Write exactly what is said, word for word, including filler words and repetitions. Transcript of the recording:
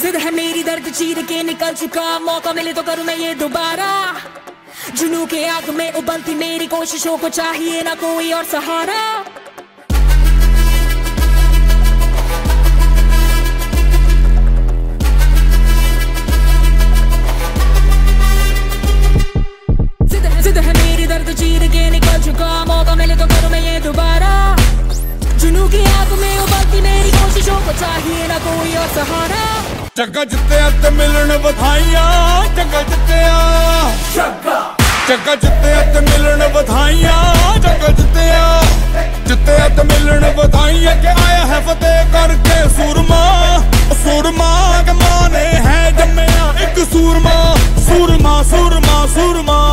जिद है मेरी दर्द चीर के निकल चुका, मौका मिले तो करूं मैं ये दोबारा। जुनू के आग में उबलती मेरी कोशिशों को चाहिए ना कोई और सहारा। जिद है मेरी दर्द चीर के निकल चुका, मौका मिले तो करूं मैं ये दोबारा। जुनू की आग में उबलती मेरी कोशिशों को चाहिए ना कोई और सहारा। जग्गा जित्तिया ते मिलन बधाइया, जग्गा जित्तिया, जग्गा जित्तिया ते मिलन बधाइया, जग्गा जित्तिया, जित्तिया ते मिलन बधाइया। के आया है फतेह करके सूरमा, सूरमा के माने है जम्मिया एक सूरमा, सूरमा सूरमा सूरमा।